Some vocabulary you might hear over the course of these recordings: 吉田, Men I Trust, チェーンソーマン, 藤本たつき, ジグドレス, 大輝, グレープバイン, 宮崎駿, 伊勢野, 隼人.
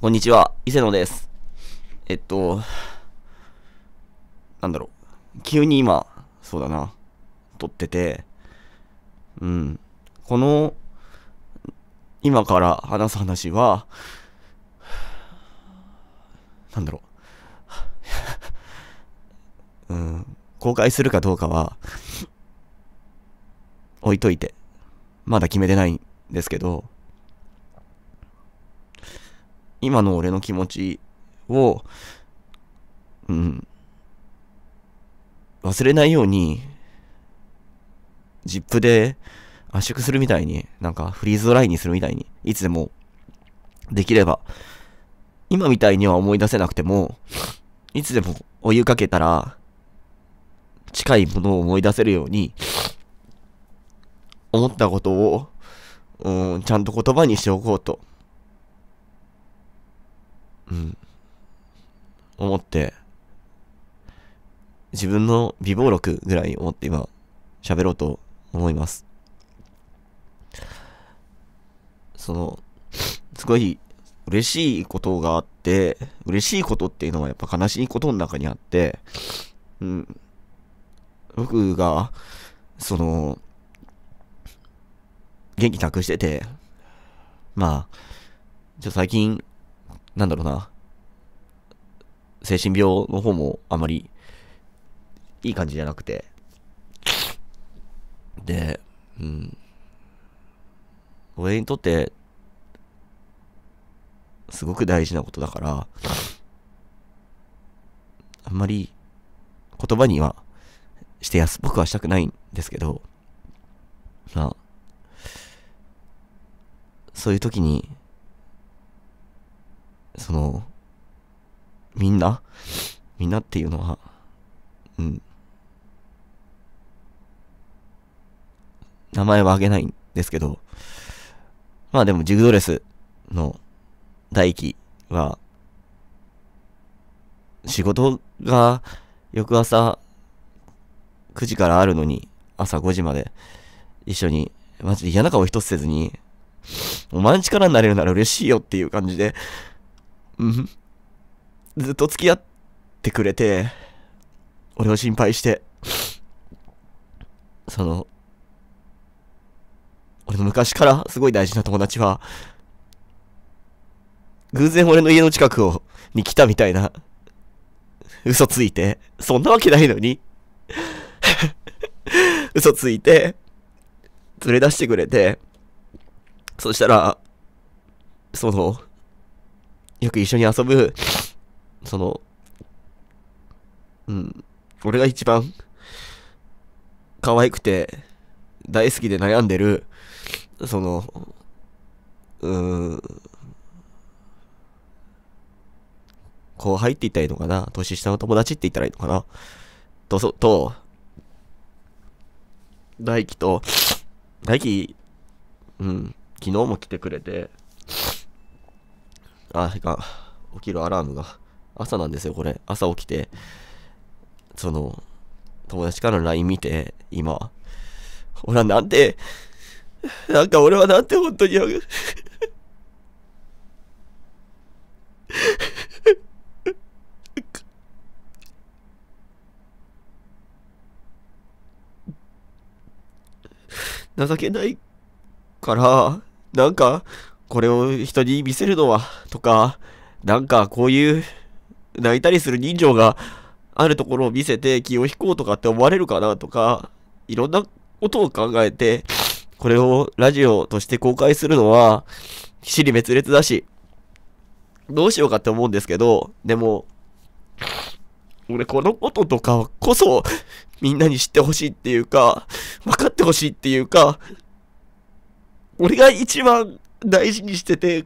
こんにちは、伊勢野です。急に今、そうだな、撮ってて、今から話す話は、公開するかどうかは、置いといて、まだ決めてないんですけど、今の俺の気持ちを、忘れないように、ジップで圧縮するみたいに、フリーズドライにするみたいに、いつでも、できれば、今みたいには思い出せなくても、いつでもお湯かけたら、近いものを思い出せるように、思ったことを、ちゃんと言葉にしておこうと、思って、自分の備忘録ぐらい思って今、喋ろうと思います。すごい嬉しいことがあって、嬉しいことっていうのはやっぱ悲しいことの中にあって、僕が、元気なくしてて、最近、精神病の方もあまりいい感じじゃなくて、で、俺にとって、すごく大事なことだから、あんまり言葉にはして僕はしたくないんですけど、そういう時に、みんなっていうのは、名前はあげないんですけど、でも、ジグドレスの大輝は、仕事が翌朝9時からあるのに、朝5時まで一緒に、マジで嫌な顔一つせずに、お前の力になれるなら嬉しいよっていう感じで、ずっと付き合ってくれて、俺を心配して、俺の昔からすごい大事な友達は、偶然俺の家の近くに来たみたいな、嘘ついて、そんなわけないのに、嘘ついて、連れ出してくれて、そしたら、よく一緒に遊ぶ、俺が一番、可愛くて、大好きで悩んでる、後輩って言ったらいいのかな、年下の友達って言ったらいいのかな、大輝、昨日も来てくれて、起きるアラームが、朝なんですよ、これ。朝起きて、友達からの LINE 見て、今、俺はなんて本当に情けないから、これを人に見せるのは、とか、こういう、泣いたりする人情があるところを見せて気を引こうとかって思われるかなとか、いろんなことを考えて、これをラジオとして公開するのは、支離滅裂だし、どうしようかって思うんですけど、でも、俺このこととかこそ、みんなに知ってほしいっていうか、分かってほしいっていうか、俺が一番大事にしてて、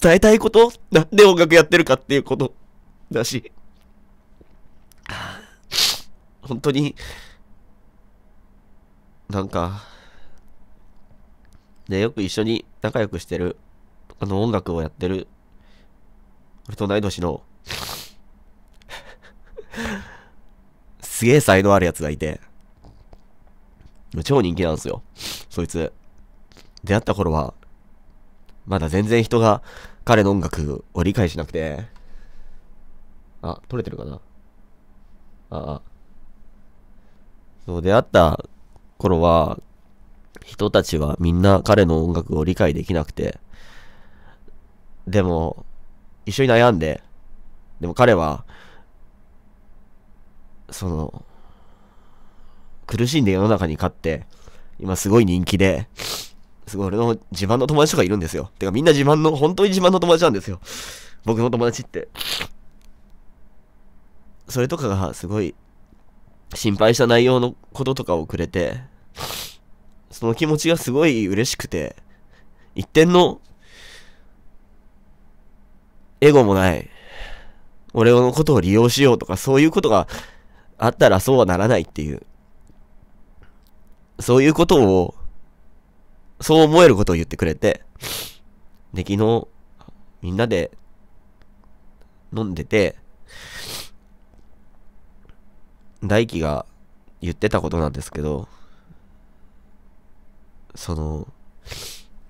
伝えたいことなんで音楽やってるかっていうことだし、本当に、よく一緒に仲良くしてる、音楽をやってる、俺と同い年の、すげえ才能あるやつがいて、超人気なんですよ、そいつ。出会った頃は、まだ全然人が彼の音楽を理解しなくて。あ、撮れてるかな。ああ。そう、出会った頃は、人たちはみんな彼の音楽を理解できなくて。でも、一緒に悩んで、でも彼は、その、苦しんで世の中に勝って、今すごい人気で、すごい俺の自慢の友達とかいるんですよ。てかみんな自慢の、本当に自慢の友達なんですよ、僕の友達って。それとかがすごい心配した内容のこととかをくれて、その気持ちがすごい嬉しくて、一点のエゴもない、俺のことを利用しようとかそういうことがあったらそうはならないっていう、そういうことを、そう思えることを言ってくれて、で、昨日、みんなで飲んでて、大輝が言ってたことなんですけど、その、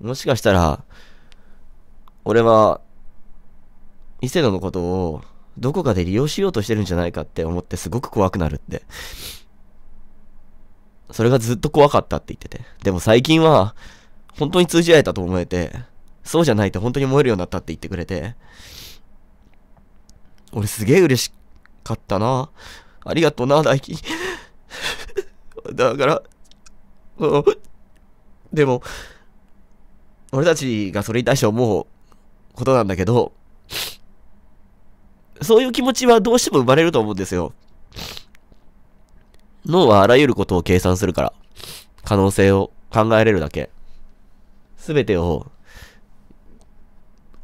もしかしたら、俺は、伊勢野のことを、どこかで利用しようとしてるんじゃないかって思ってすごく怖くなるって。それがずっと怖かったって言ってて。でも最近は、本当に通じ合えたと思えて、そうじゃないと本当に思えるようになったって言ってくれて、俺すげえ嬉しかったな。ありがとうな、大輝。だから、でも、俺たちがそれに対して思うことなんだけど、そういう気持ちはどうしても生まれると思うんですよ。脳はあらゆることを計算するから、可能性を考えれるだけ。すべてを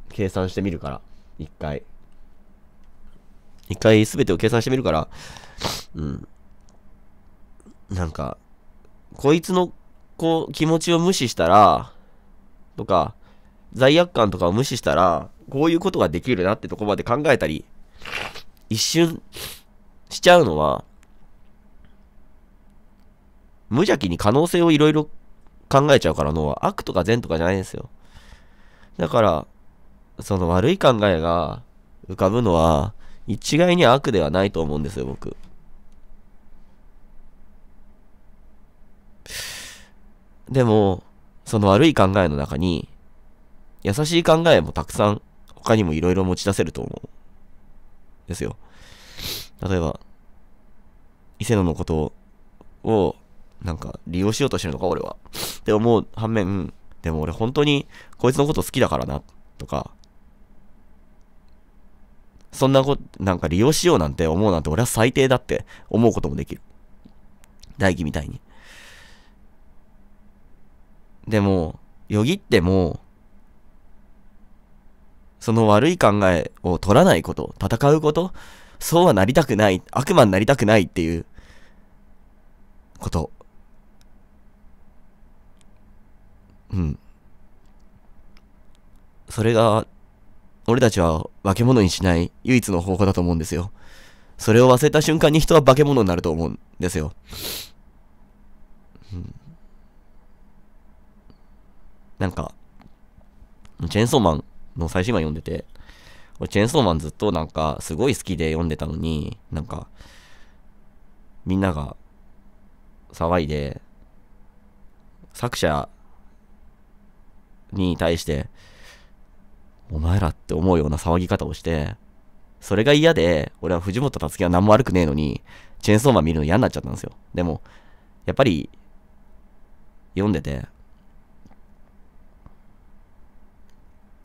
計算してみるから、一回すべてを計算してみるから、うん。なんか、こいつのこう気持ちを無視したら、とか、罪悪感とかを無視したら、こういうことができるなってとこまで考えたり、一瞬しちゃうのは、無邪気に可能性をいろいろ考えちゃうからのは悪とか善とかじゃないんですよ。だから、その悪い考えが浮かぶのは一概に悪ではないと思うんですよ、僕。でも、その悪い考えの中に優しい考えもたくさん他にもいろいろ持ち出せると思うんですよ。例えば、伊勢野のことをなんか利用しようとしてるのか俺はって思う反面、でも俺本当にこいつのこと好きだからなとか、そんなことなんか利用しようなんて思うなんて俺は最低だって思うこともできる、大輝みたいに。でもよぎってもその悪い考えを取らないこと、戦うこと、そうはなりたくない、悪魔になりたくないっていうこと、うん。それが、俺たちは化け物にしない唯一の方法だと思うんですよ。それを忘れた瞬間に人は化け物になると思うんですよ。うん、なんか、チェーンソーマンの最新話読んでて、俺チェーンソーマンずっとなんかすごい好きで読んでたのに、なんか、みんなが騒いで、作者、に対して、お前らって思うような騒ぎ方をして、それが嫌で、俺は藤本たつきは何も悪くねえのに、チェーンソーマン見るの嫌になっちゃったんですよ。でも、やっぱり、読んでて、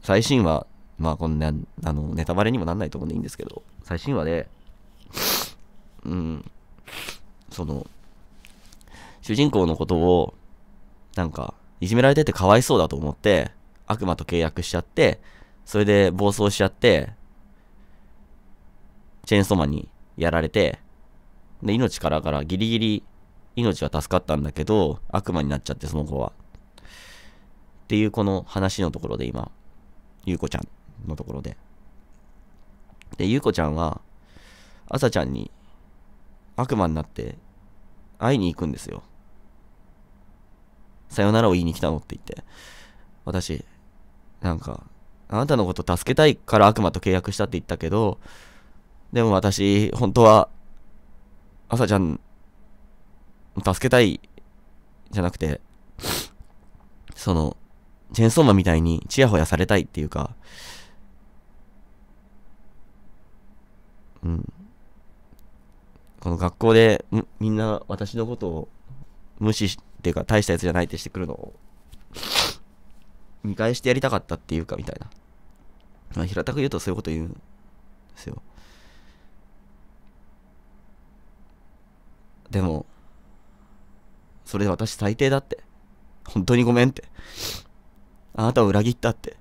最新話、まあこんな、ネタバレにもなんないと思うんでいいんですけど、最新話で、うん、その、主人公のことを、なんか、いじめられててかわいそうだと思って、悪魔と契約しちゃって、それで暴走しちゃって、チェーンソーマンにやられて、で、命からギリギリ命は助かったんだけど、悪魔になっちゃってその子は。っていうこの話のところで今、ゆうこちゃんのところで。で、ゆうこちゃんは、朝ちゃんに悪魔になって会いに行くんですよ。さよならを言いに来たのって言って、私、なんか、あなたのこと助けたいから悪魔と契約したって言ったけど、でも私、本当は、朝ちゃん、助けたい、じゃなくて、その、チェンソーマンみたいにチヤホヤされたいっていうか、うん。この学校で、みんな私のことを無視っていうか、大したやつじゃないってしてくるのを、見返してやりたかったっていうか、みたいな。まあ、平たく言うとそういうこと言うんですよ。でも、それで私最低だって。本当にごめんって。あなたを裏切ったって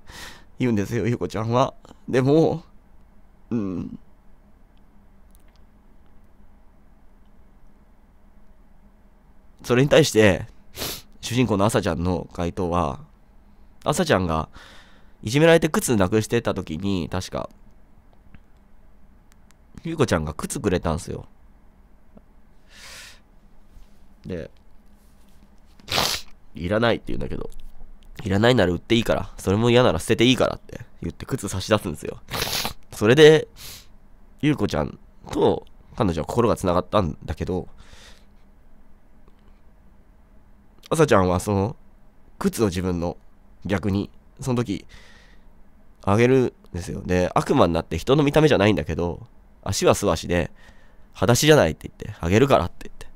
言うんですよ、ゆうこちゃんは。でも、うん。それに対して、主人公のあさちゃんの回答は、あさちゃんがいじめられて靴なくしてた時に、確か、ゆうこちゃんが靴くれたんすよ。で、いらないって言うんだけど、いらないなら売っていいから、それも嫌なら捨てていいからって言って靴差し出すんですよ。それで、ゆうこちゃんと彼女は心が繋がったんだけど、あさちゃんはその靴を自分の逆に、その時、あげるんですよ。で、悪魔になって人の見た目じゃないんだけど、足は素足で、裸足じゃないって言って、あげるからって言って、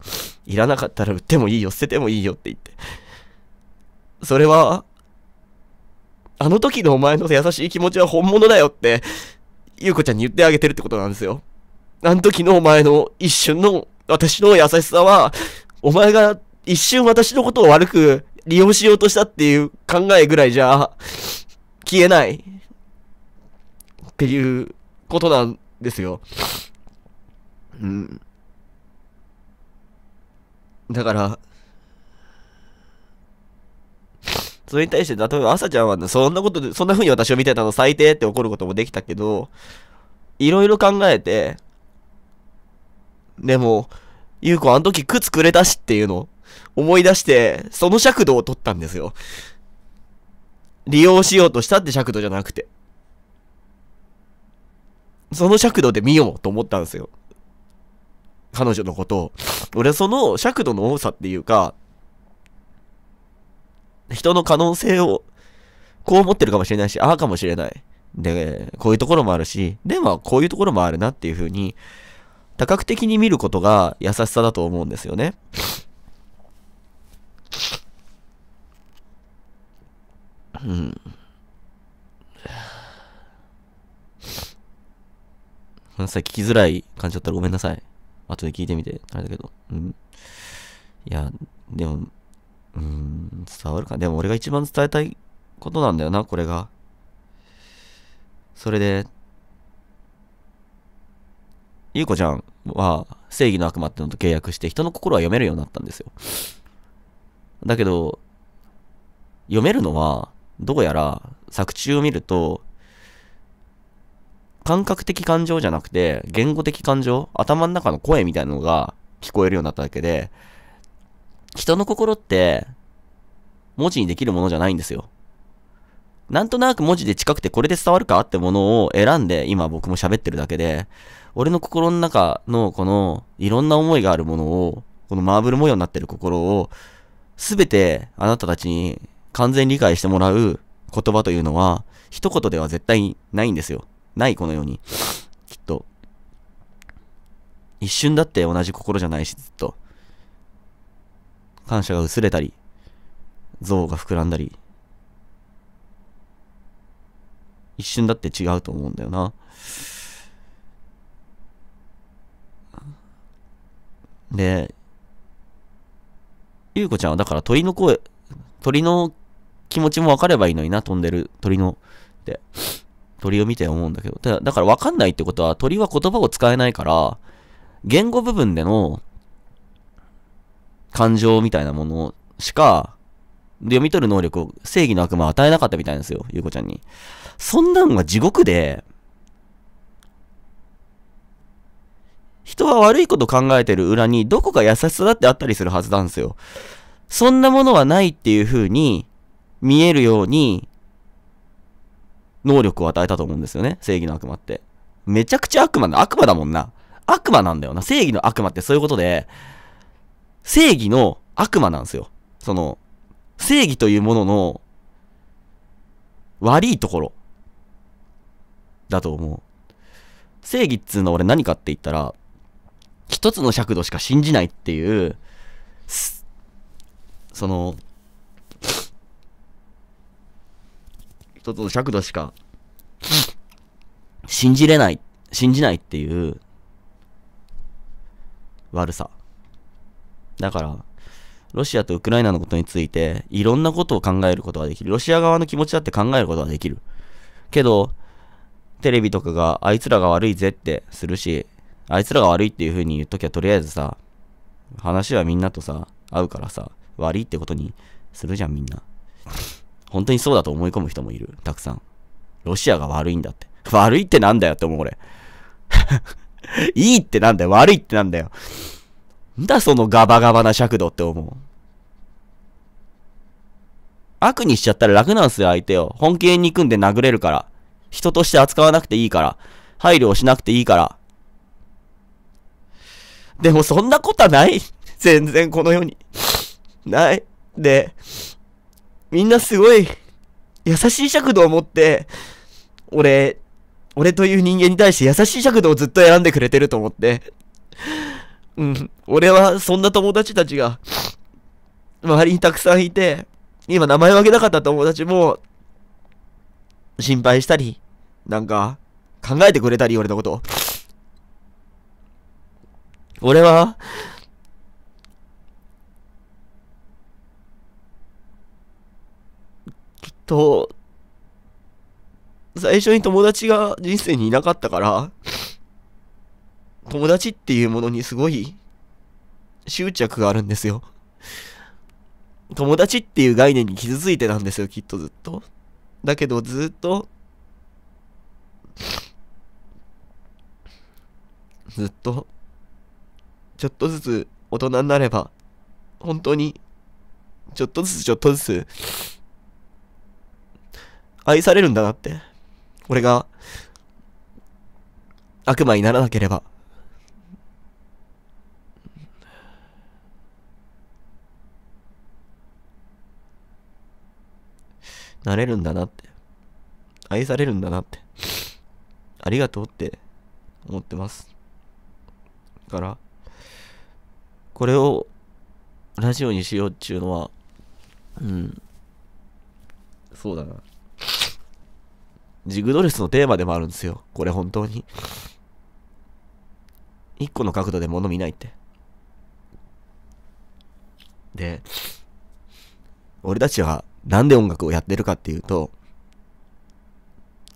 いらなかったら売ってもいいよ、捨ててもいいよって言って。それは、あの時のお前の優しい気持ちは本物だよって、ゆうこちゃんに言ってあげてるってことなんですよ。あの時のお前の一瞬の私の優しさは、お前が一瞬私のことを悪く利用しようとしたっていう考えぐらいじゃ、消えない。っていうことなんですよ。うん。だから、それに対して、例えば、あさちゃんは、ね、そんなことで、そんな風に私を見てたの最低って怒ることもできたけど、いろいろ考えて、でも、ゆうこあの時靴くれたしっていうのを思い出して、その尺度を取ったんですよ。利用しようとしたって尺度じゃなくて。その尺度で見ようと思ったんですよ。彼女のことを。俺はその尺度の多さっていうか、人の可能性をこう思ってるかもしれないし、ああかもしれない。で、こういうところもあるし、でもこういうところもあるなっていう風に、多角的に見ることが優しさだと思うんですよね。うん。ごめんなさい、聞きづらい感じだったらごめんなさい。後で聞いてみて、あれだけど。うん。いや、でも、伝わるか。でも俺が一番伝えたいことなんだよな、これが。それで、ゆうこちゃんは正義の悪魔ってのと契約して人の心は読めるようになったんですよ。だけど、読めるのは、どうやら作中を見ると、感覚的感情じゃなくて、言語的感情、頭の中の声みたいなのが聞こえるようになっただけで、人の心って、文字にできるものじゃないんですよ。なんとなく文字で近くてこれで伝わるかってものを選んで、今僕も喋ってるだけで、俺の心の中のこの、いろんな思いがあるものを、このマーブル模様になってる心を、すべてあなたたちに完全理解してもらう言葉というのは、一言では絶対にないんですよ。ない、このように。きっと。一瞬だって同じ心じゃないし、ずっと。感謝が薄れたり、憎悪が膨らんだり、一瞬だって違うと思うんだよな。で、ゆうこちゃんはだから鳥の声、鳥の気持ちも分かればいいのにな、飛んでる鳥のって、鳥を見て思うんだけど、だから分かんないってことは、鳥は言葉を使えないから、言語部分での、感情みたいなものしか、読み取る能力を正義の悪魔は与えなかったみたいなんですよ、ゆうこちゃんに。そんなんは地獄で、人は悪いこと考えてる裏に、どこか優しさだってあったりするはずなんですよ。そんなものはないっていう風に見えるように能力を与えたと思うんですよね。正義の悪魔って。めちゃくちゃ悪魔な、悪魔だもんな。悪魔なんだよな。正義の悪魔ってそういうことで、正義の悪魔なんですよ。その、正義というものの悪いところだと思う。正義っつうのは俺何かって言ったら、一つの尺度しか信じないっていう、その、一つの尺度しか信じないっていう悪さ。だから、ロシアとウクライナのことについて、いろんなことを考えることができる。ロシア側の気持ちだって考えることができる。けど、テレビとかが、あいつらが悪いぜってするし、あいつらが悪いっていう風に言っときゃ、とりあえずさ、話はみんなとさ、合うからさ、悪いってことにするじゃん、みんな。本当にそうだと思い込む人もいる、たくさん。ロシアが悪いんだって。悪いってなんだよって思う、俺。いいってなんだよ、悪いってなんだよ。んだそのガバガバな尺度って思う。悪にしちゃったら楽なんすよ、相手を。本気に組んで殴れるから。人として扱わなくていいから。配慮をしなくていいから。でもそんなことはない。全然この世に。ない。で、みんなすごい優しい尺度を持って、俺という人間に対して優しい尺度をずっと選んでくれてると思って。うん。俺は、そんな友達たちが、周りにたくさんいて、今名前を挙げなかった友達も、心配したり、なんか、考えてくれたり、俺のこと。俺は、きっと、最初に友達が人生にいなかったから、友達っていうものにすごい執着があるんですよ。友達っていう概念に傷ついてたんですよ、きっとずっと。だけどずっと、ちょっとずつ大人になれば、本当に、ちょっとずつ、愛されるんだなって。俺が、悪魔にならなければ。なれるんだなって。愛されるんだなって。ありがとうって思ってます。だから、これをラジオにしようっちゅうのは、うん。そうだな。ジグドレスのテーマでもあるんですよ。これ本当に。一個の角度で物見ないって。で、俺たちは、なんで音楽をやってるかっていうと、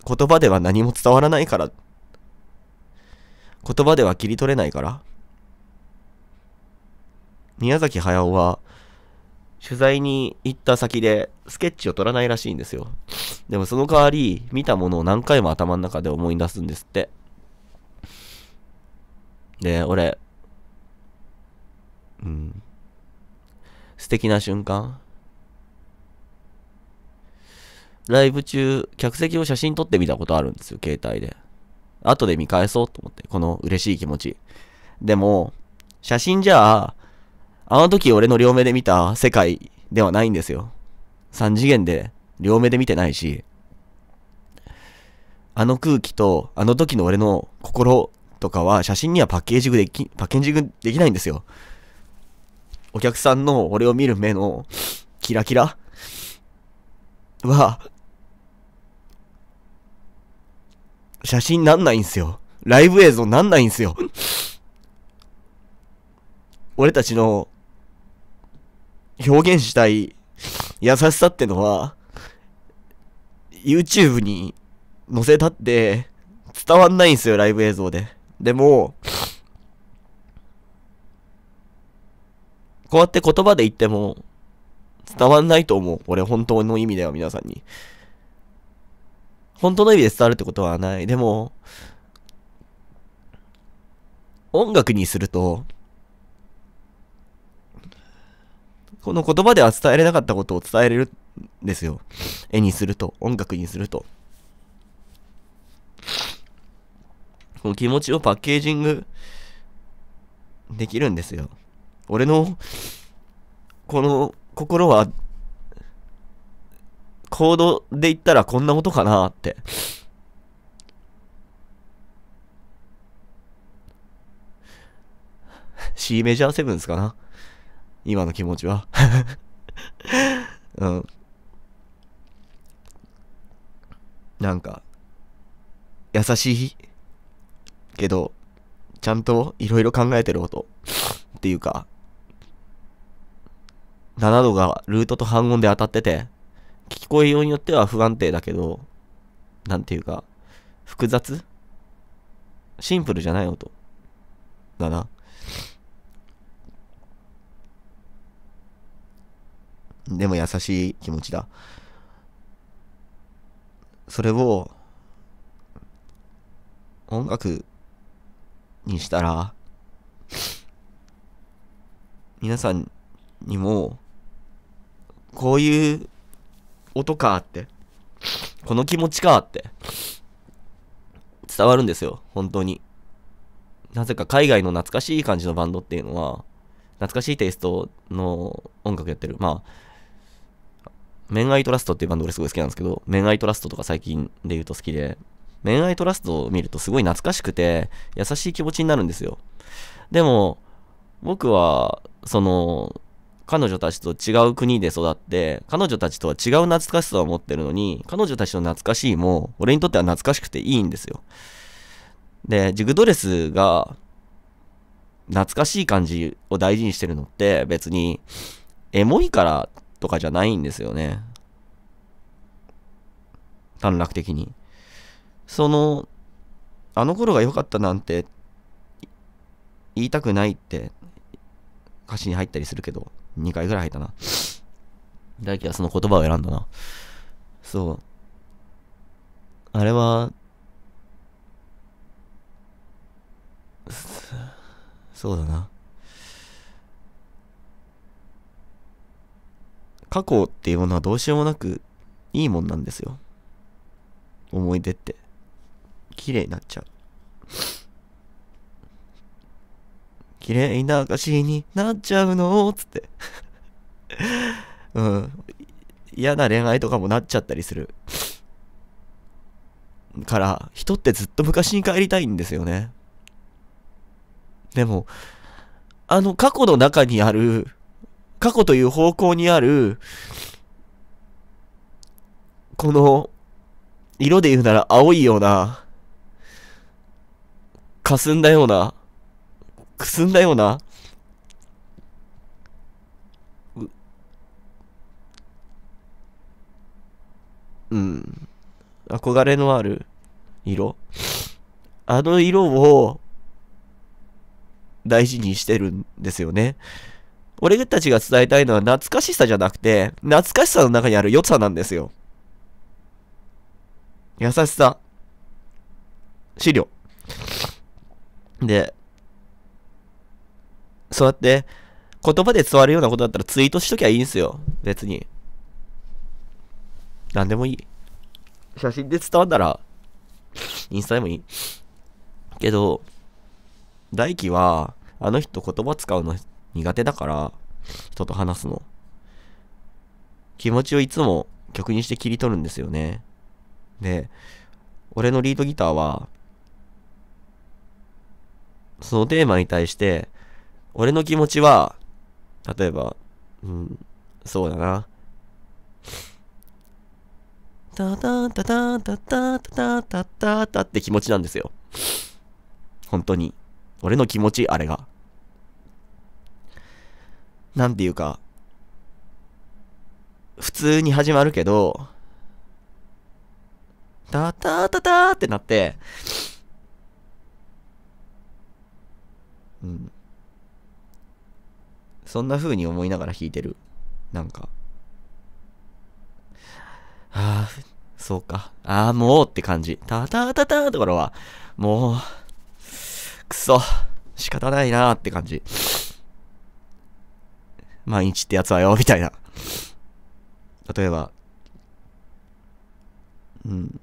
言葉では何も伝わらないから、言葉では切り取れないから、宮崎駿は取材に行った先でスケッチを取らないらしいんですよ。でもその代わり見たものを何回も頭の中で思い出すんですって。で、俺、うん、素敵な瞬間。ライブ中、客席を写真撮ってみたことあるんですよ、携帯で。後で見返そうと思って、この嬉しい気持ち。でも、写真じゃあ、あの時俺の両目で見た世界ではないんですよ。三次元で両目で見てないし、あの空気と、あの時の俺の心とかは写真にはパッケージングできないんですよ。お客さんの俺を見る目のキラキラは、写真なんないんすよ。ライブ映像なんないんすよ。俺たちの表現したい優しさってのは YouTube に載せたって伝わんないんすよ、ライブ映像で。でもこうやって言葉で言っても伝わんないと思う。俺本当の意味では皆さんに。本当の意味で伝わるってことはない。でも、音楽にすると、この言葉では伝えれなかったことを伝えれるんですよ。絵にすると、音楽にすると。この気持ちをパッケージングできるんですよ。俺の、この心は、コードで言ったらこんな音かなって。C メジャー7かな今の気持ちは。うん。なんか、優しいけど、ちゃんといろいろ考えてる音っていうか、7度がルートと半音で当たってて、聞こえようによっては不安定だけど、なんていうか、複雑？シンプルじゃない音だな。でも優しい気持ちだ。それを音楽にしたら皆さんにもこういう音かってこの気持ちかって伝わるんですよ。本当になぜか海外の懐かしい感じのバンドっていうのは懐かしいテイストの音楽やってる。まあメン・アイ・トラストっていうバンド俺すごい好きなんですけど、メン・アイ・トラストとか最近で言うと好きで、メン・アイ・トラストを見るとすごい懐かしくて優しい気持ちになるんですよ。でも僕はその彼女たちと違う国で育って、彼女たちとは違う懐かしさを持ってるのに、彼女たちの懐かしいも俺にとっては懐かしくていいんですよ。で、ジグドレスが懐かしい感じを大事にしてるのって別にエモいからとかじゃないんですよね。短絡的に。その、あの頃が良かったなんて言いたくないって歌詞に入ったりするけど、2回ぐらい入ったな。大輝はその言葉を選んだな。そう。あれは、そうだな。過去っていうものはどうしようもなくいいもんなんですよ。思い出って綺麗になっちゃう。綺麗な証になっちゃうのーつってうん。嫌な恋愛とかもなっちゃったりするから人ってずっと昔に帰りたいんですよね。でもあの過去の中にある過去という方向にある、この、色で言うなら青いような、霞んだような、くすんだような、うん、憧れのある色。あの色を大事にしてるんですよね。俺たちが伝えたいのは懐かしさじゃなくて、懐かしさの中にある良さなんですよ。優しさ。資料。で、そうやって言葉で伝わるようなことだったらツイートしときゃいいんすよ。別に。なんでもいい。写真で伝わったら、インスタでもいい。けど、大輝は、あの人言葉使うの、苦手だから、人と話すの。気持ちをいつも曲にして切り取るんですよね。で、俺のリードギターは、そのテーマに対して、俺の気持ちは、例えば、うん、そうだな。タタタタタタタタタタって気持ちなんですよ。本当に。俺の気持ち、あれが。なんていうか、普通に始まるけど、タタタターってなって、うん。そんな風に思いながら弾いてる。なんか。ああ、そうか。ああ、もうって感じ。タタタターところは、もう、くそ、仕方ないなーって感じ。毎日ってやつはよ、みたいな。例えば、うん。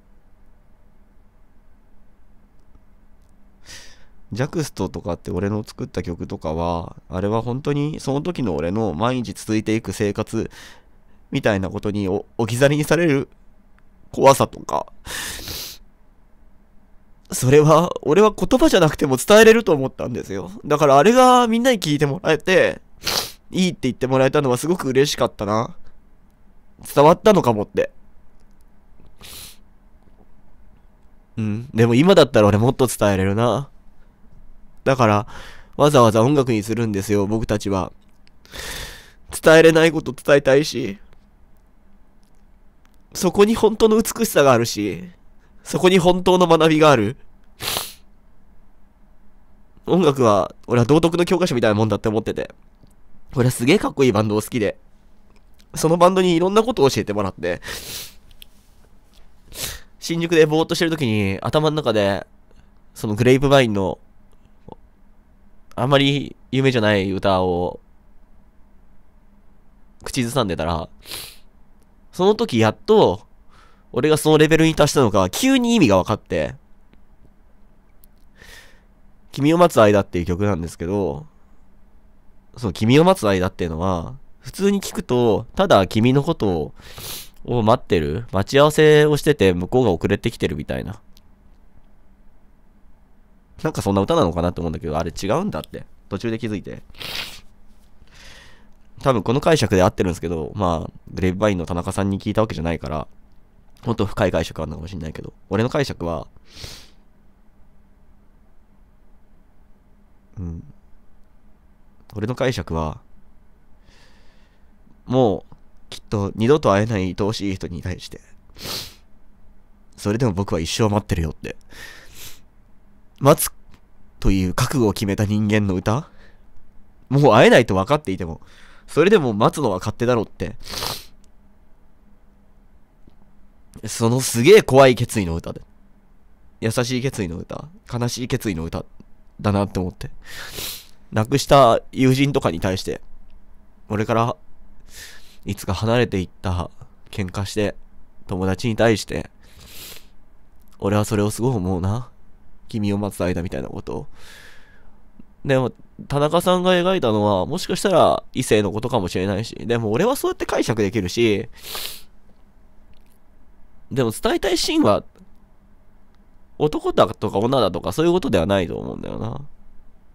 ジャクストとかって俺の作った曲とかは、あれは本当にその時の俺の毎日続いていく生活みたいなことに置き去りにされる怖さとか、それは俺は言葉じゃなくても伝えれると思ったんですよ。だからあれがみんなに聞いてもらえて、いいって言ってもらえたのはすごく嬉しかったな。伝わったのかもって。うん。でも今だったら俺もっと伝えれるな。だから、わざわざ音楽にするんですよ、僕たちは。伝えれないこと伝えたいし、そこに本当の美しさがあるし、そこに本当の学びがある。音楽は、俺は道徳の教科書みたいなもんだって思ってて。俺はすげえかっこいいバンドを好きで、そのバンドにいろんなことを教えてもらって、新宿でぼーっとしてるときに頭の中で、そのグレープバインの、あんまり有名じゃない歌を口ずさんでたら、その時やっと俺がそのレベルに達したのか急に意味が分かって、君を待つ間っていう曲なんですけど、その君を待つ間っていうのは普通に聞くとただ君のことを待ってる、待ち合わせをしてて向こうが遅れてきてるみたいな、なんかそんな歌なのかなって思うんだけど、あれ違うんだって途中で気づいて、多分この解釈で合ってるんですけど、まあグレープバインの田中さんに聞いたわけじゃないから、ほんと深い解釈あるのかもしれないけど、俺の解釈は、うん、俺の解釈はもうきっと二度と会えない愛おしい人に対して、それでも僕は一生待ってるよって、待つという覚悟を決めた人間の歌？もう会えないと分かっていても、それでも待つのは勝手だろって、そのすげえ怖い決意の歌で、優しい決意の歌、悲しい決意の歌だなって思って、亡くした友人とかに対して、俺からいつか離れていった、喧嘩して友達に対して、俺はそれをすごい思うな、君を待つ間みたいなことを。でも田中さんが描いたのはもしかしたら異性のことかもしれないし、でも俺はそうやって解釈できるし、でも伝えたいシーンは男だとか女だとかそういうことではないと思うんだよな。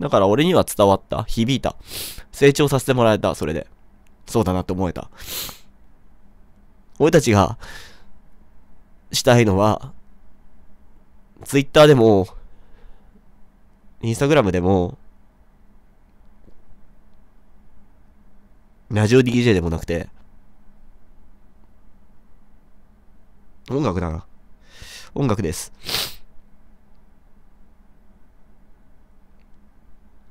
だから俺には伝わった、響いた、成長させてもらえた、それでそうだなって思えた。俺たちがしたいのは、ツイッターでも、インスタグラムでも、ラジオ DJ でもなくて、音楽だな。音楽です。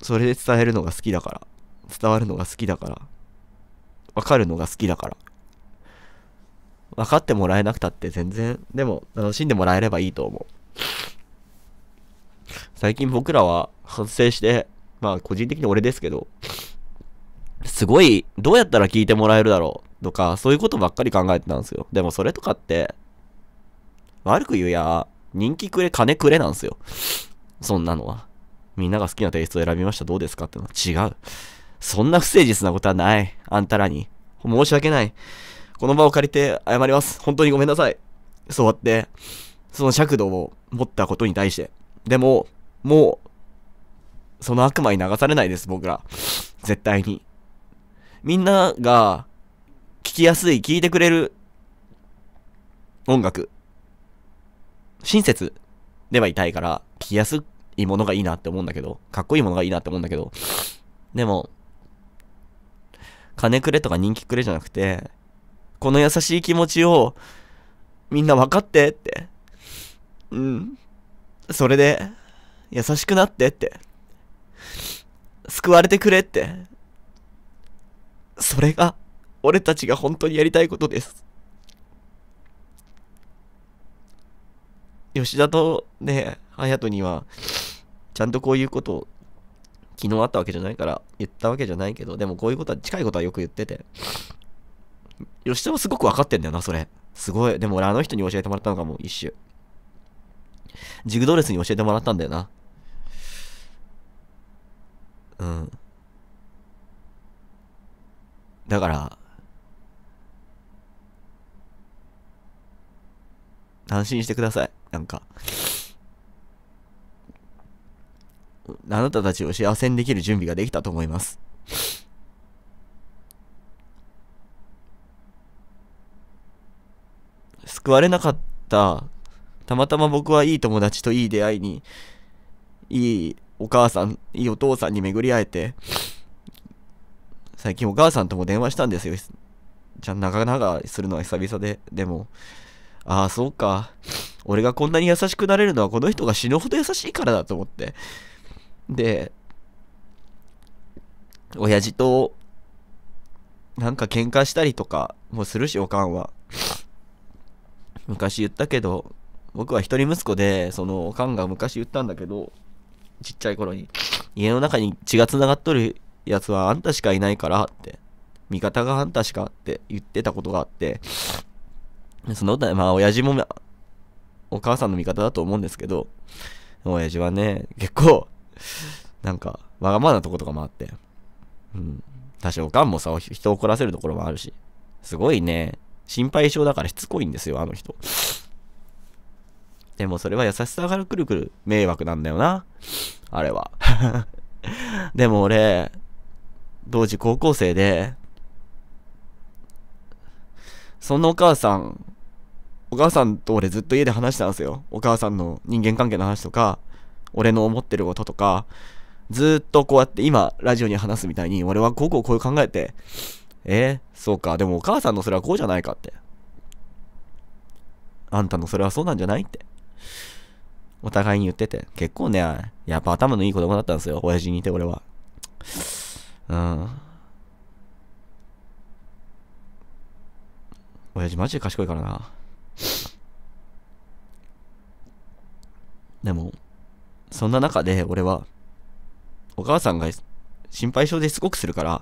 それで伝えるのが好きだから。伝わるのが好きだから。わかるのが好きだから。わかってもらえなくたって全然、でも楽しんでもらえればいいと思う。最近僕らは反省して、まあ個人的に俺ですけど、すごいどうやったら聞いてもらえるだろうとか、そういうことばっかり考えてたんですよ。でもそれとかって、悪く言うや、人気くれ、金くれなんですよ。そんなのは。みんなが好きなテイストを選びました、どうですかってのは違う。そんな不誠実なことはない。あんたらに。申し訳ない。この場を借りて謝ります。本当にごめんなさい。そうやって、その尺度を持ったことに対して。でも、もう、その悪魔に流されないです、僕ら。絶対に。みんなが、聞きやすい、聞いてくれる、音楽。親切ではいたいから、聞きやすいものがいいなって思うんだけど、かっこいいものがいいなって思うんだけど、でも、金くれとか人気くれじゃなくて、この優しい気持ちを、みんな分かってって。うん。それで、優しくなってって。救われてくれって。それが、俺たちが本当にやりたいことです。吉田とね、隼人には、ちゃんとこういうことを昨日あったわけじゃないから言ったわけじゃないけど、でもこういうことは近いことはよく言ってて、吉田もすごく分かってんだよな、それ。すごい。でも俺あの人に教えてもらったのかも、一周。ジグドレスに教えてもらったんだよな。うん。だから、安心してください。なんか。あなたたちを幸せにできる準備ができたと思います。救われなかった。たまたま僕はいい友達といい出会いに、いいお母さん、いいお父さんに巡り会えて、最近お母さんとも電話したんですよ。じゃあ長々するのは久々で。でも、ああ、そうか。俺がこんなに優しくなれるのはこの人が死ぬほど優しいからだと思って。で、親父と、なんか喧嘩したりとかもするし、おかんは。昔言ったけど、僕は一人息子で、そのおかんが昔言ったんだけど、ちっちゃい頃に、家の中に血が繋がっとるやつはあんたしかいないからって、味方があんたしかって言ってたことがあって、その歌、まあ親父もお母さんの味方だと思うんですけど、親父はね、結構、なんか、わがままなとことかもあって、うん。多少おかんもさ、人を怒らせるところもあるし、すごいね、心配性だからしつこいんですよ、あの人。でもそれは優しさからくるくる迷惑なんだよな。あれは。でも俺、当時高校生で、そのお母さんと俺ずっと家で話したんですよ。お母さんの人間関係の話とか、俺の思ってることとか、ずっとこうやって今、ラジオに話すみたいに、俺はこういう考えて、そうか。でもお母さんのそれはこうじゃないかって。あんたのそれはそうなんじゃないって。お互いに言ってて。結構ね、やっぱ頭のいい子供だったんですよ。親父にいて俺は。うん。親父マジで賢いからな。でも、そんな中で俺は、お母さんが心配性ですごくするから、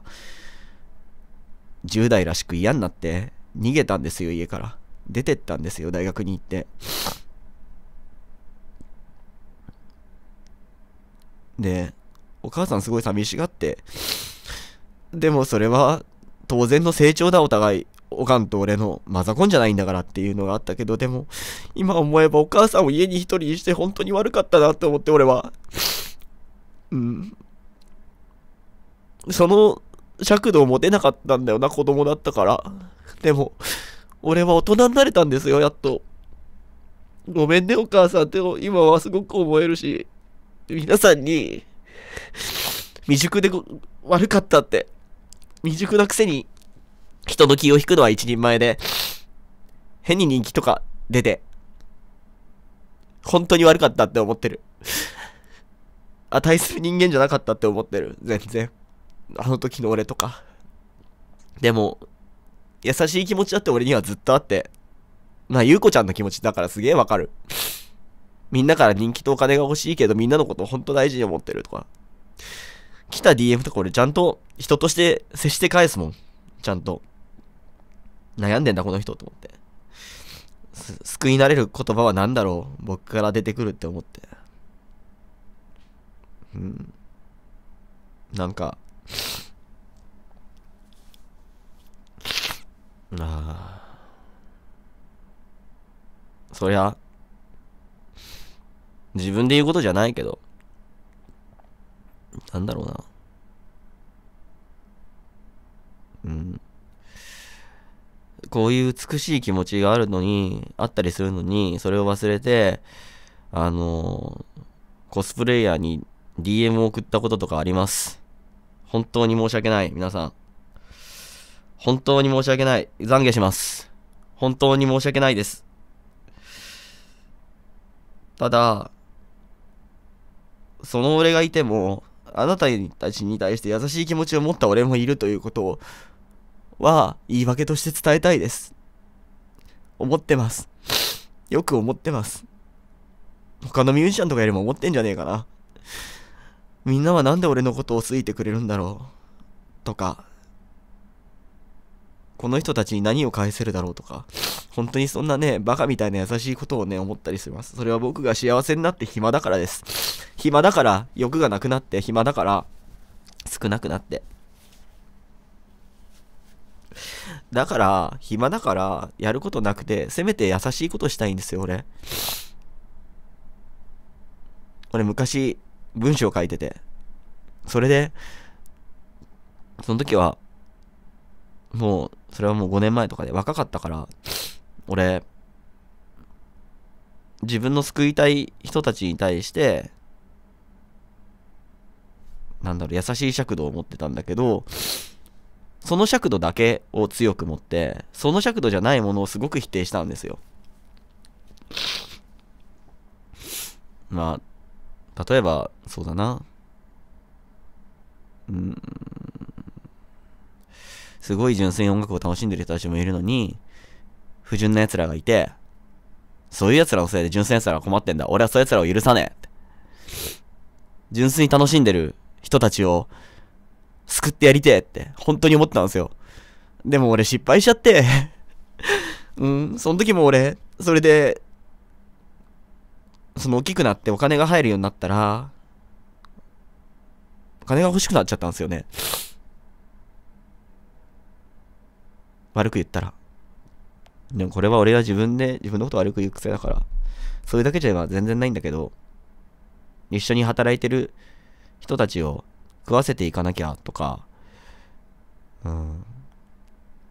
10代らしく嫌になって逃げたんですよ、家から。出てったんですよ、大学に行って。で、お母さんすごい寂しがって、でもそれは当然の成長だ、お互い。おかんと俺のマザコンじゃないんだからっていうのがあったけど、でも今思えばお母さんを家に一人にして本当に悪かったなって思って、俺はその尺度を持てなかったんだよな、子供だったから。でも、俺は大人になれたんですよ、やっと。ごめんね、お母さんって今はすごく思えるし、皆さんに、未熟で悪かったって、未熟なくせに、人の気を引くのは一人前で、変に人気とか出て、本当に悪かったって思ってる。対する人間じゃなかったって思ってる、全然。あの時の俺とか。でも、優しい気持ちだって俺にはずっとあって。まあ、ゆうこちゃんの気持ちだからすげえわかる。みんなから人気とお金が欲しいけど、みんなのことをほんと大事に思ってるとか。来た DM とか俺ちゃんと人として接して返すもん。ちゃんと。悩んでんだこの人と思って。救いなれる言葉は何だろう。僕から出てくるって思って。なんか、そりゃ自分で言うことじゃないけど、なんだろうな、こういう美しい気持ちがあるのに、あったりするのに、それを忘れてコスプレイヤーに DM を送ったこととかあります。本当に申し訳ない。皆さん。本当に申し訳ない。懺悔します。本当に申し訳ないです。ただ、その俺がいても、あなたたちに対して優しい気持ちを持った俺もいるということは、言い訳として伝えたいです。思ってます。よく思ってます。他のミュージシャンとかよりも思ってんじゃねえかな。みんなはなんで俺のことを好いてくれるんだろうとか、この人たちに何を返せるだろうとか、本当にそんなね、バカみたいな優しいことをね、思ったりします。それは僕が幸せになって暇だからです。暇だから、欲がなくなって、暇だから、少なくなって。だから、暇だから、やることなくて、せめて優しいことしたいんですよ、俺。俺、昔、文章書いてて。それで、その時は、もう、それはもう5年前とかで若かったから、俺、自分の救いたい人たちに対して、なんだろう、優しい尺度を持ってたんだけど、その尺度だけを強く持って、その尺度じゃないものをすごく否定したんですよ。まあ、例えば、そうだな。すごい純粋に音楽を楽しんでる人たちもいるのに、不純な奴らがいて、そういう奴らのせいで純粋な奴らが困ってんだ。俺はそういう奴らを許さねえ。純粋に楽しんでる人たちを救ってやりてえって、本当に思ったんですよ。でも俺失敗しちゃって。その時も俺、それで、その大きくなってお金が入るようになったら、お金が欲しくなっちゃったんですよね。悪く言ったら。でもこれは俺は自分で自分のこと悪く言う癖だから、それだけじゃ全然ないんだけど、一緒に働いてる人たちを食わせていかなきゃとか、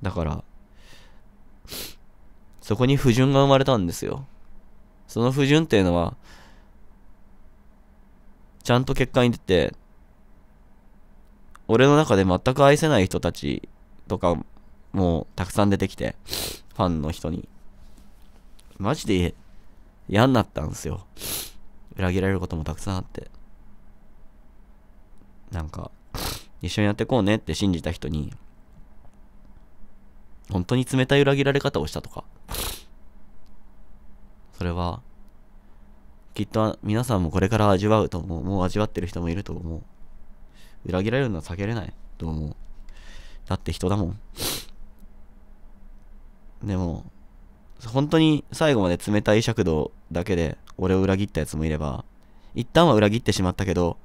だから、そこに不純が生まれたんですよ。その不純っていうのは、ちゃんと結果に出て、俺の中で全く愛せない人たちとか、もうたくさん出てきて、ファンの人に。マジで嫌になったんですよ。裏切られることもたくさんあって。なんか、一緒にやってこうねって信じた人に、本当に冷たい裏切られ方をしたとか。それは、きっと皆さんもこれから味わうと思う。もう味わってる人もいると思う。裏切られるのは避けれないと思う。だって人だもん。でも、本当に最後まで冷たい尺度だけで俺を裏切ったやつもいれば、一旦は裏切ってしまったけど、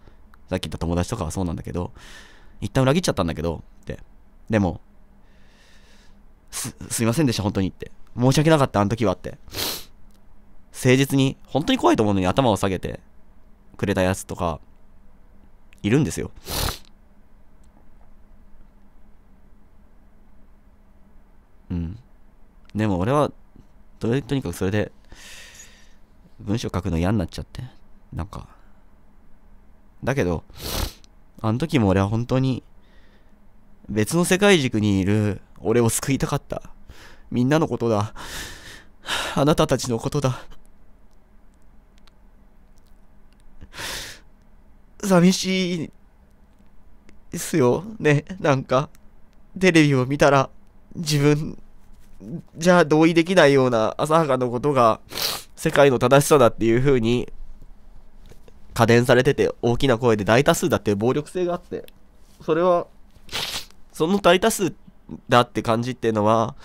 さっき言った友達とかはそうなんだけど、一旦裏切っちゃったんだけど、って。でも、すいませんでした、本当にって。申し訳なかった、あの時はって。誠実に、本当に怖いと思うのに頭を下げてくれたやつとか、いるんですよ。でも俺は、とにかくそれで、文章書くの嫌になっちゃって。なんか。だけど、あの時も俺は本当に、別の世界軸にいる俺を救いたかった。みんなのことだ。あなたたちのことだ。寂しいですよね。なんか、テレビを見たら、自分、じゃあ同意できないような浅はかのことが世界の正しさだっていう風に加点されてて、大きな声で大多数だっていう暴力性があって、それはその大多数だって感じっていうのは、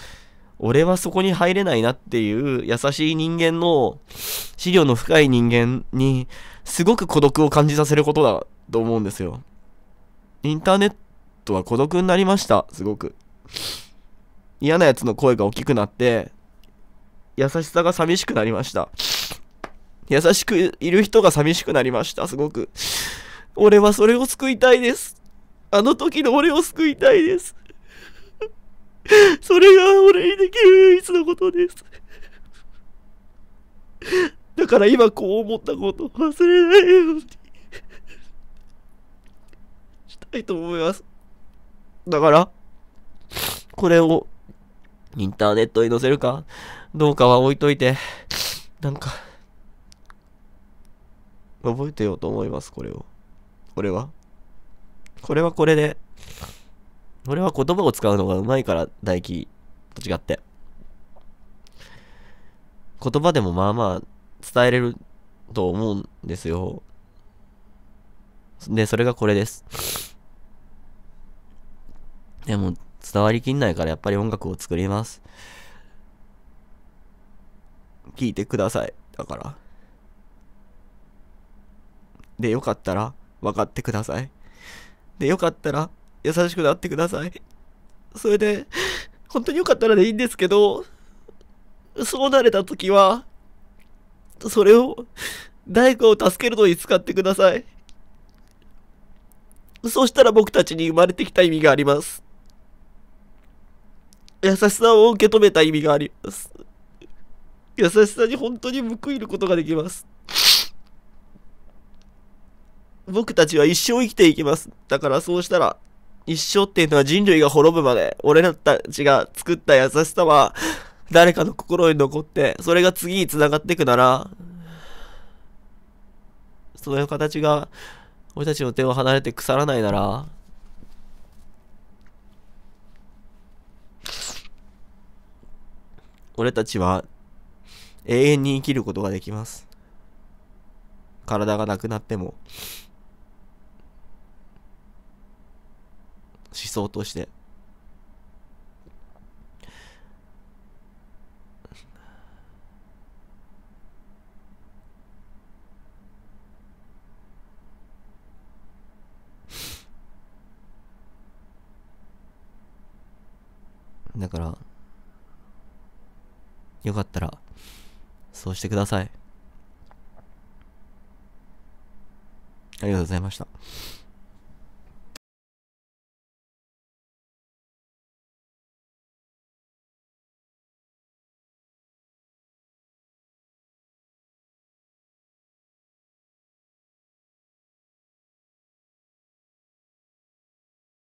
俺はそこに入れないなっていう優しい人間の思慮の深い人間にすごく孤独を感じさせることだと思うんですよ。インターネットは孤独になりました。すごく嫌なやつの声が大きくなって、優しさが寂しくなりました。優しくいる人が寂しくなりました、すごく。俺はそれを救いたいです。あの時の俺を救いたいです。それが俺にできる唯一のことです。だから今こう思ったことを忘れないようにしたいと思います。だから、これを、インターネットに載せるかどうかは置いといて、なんか、覚えてようと思います、これを。俺は。これはこれで、俺は言葉を使うのが上手いから、大輝と違って。言葉でもまあまあ伝えれると思うんですよ。で、それがこれです。でも、伝わりきんないからやっぱり音楽を作ります。聴いてください。だから。で、よかったら、分かってください。で、よかったら、優しくなってください。それで、本当によかったらでいいんですけど、そうなれたときは、それを、誰かを助けるのに使ってください。そしたら僕たちに生まれてきた意味があります。優しさを受け止めた意味があります。優しさに本当に報いることができます。僕たちは一生生きていきます。だからそうしたら、一生っていうのは人類が滅ぶまで、俺らたちが作った優しさは、誰かの心に残って、それが次に繋がっていくなら、その形が、俺たちの手を離れて腐らないなら、俺たちは、永遠に生きることができます。体がなくなっても。思想としてだからよかったらそうしてください。ありがとうございました。